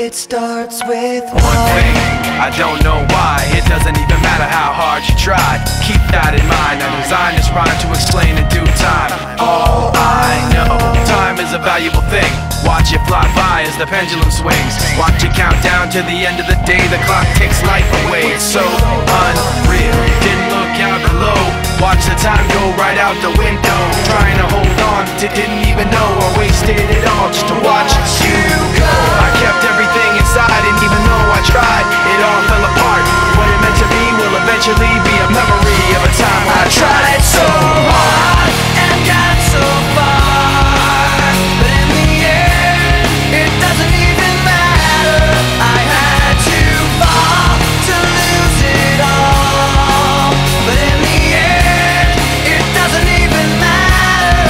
It starts with one thing. I don't know why, it doesn't even matter how hard you try. Keep that in mind, I designed this rhyme to explain in due time. All I know, time is a valuable thing. Watch it fly by as the pendulum swings. Watch it count down to the end of the day. The clock takes life away, it's so unreal. Didn't look out below, watch the time go right out the window. Trying to hold on to didn't even know, or wasted it all just to watch you go. I kept everything inside, and even though I tried, it all fell apart. What it meant to be will eventually be a memory of a time I tried so hard and got so far, but in the end, it doesn't even matter. I had to fall to lose it all, but in the end, it doesn't even matter.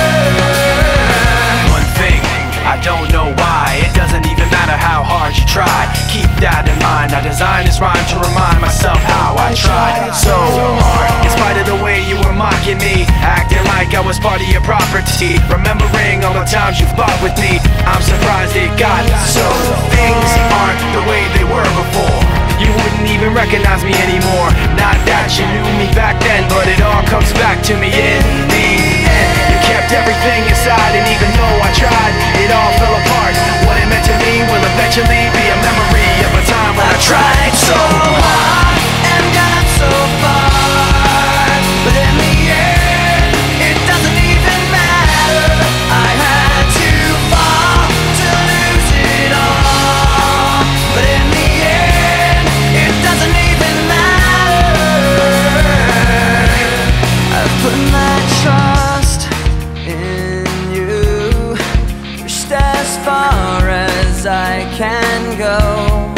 One thing, I don't know why, it doesn't even matter how hard you try. Keep that in mind, I designed this rhyme to remind myself how I tried so hard. In spite of the way you were mocking me, acting like I was part of your property, remembering all the times you fought with me, I'm surprised it got so. Things aren't the way they were before, you wouldn't even recognize me anymore. Not that you knew me back then, but it all comes back to me in the end. You kept everything inside, and even though I tried, it all fell apart. What it meant to me will eventually be a memory. I tried so hard and got so far, but in the end, it doesn't even matter. I had to fall to lose it all, but in the end, it doesn't even matter. I put my trust in you, pushed as far as I can go.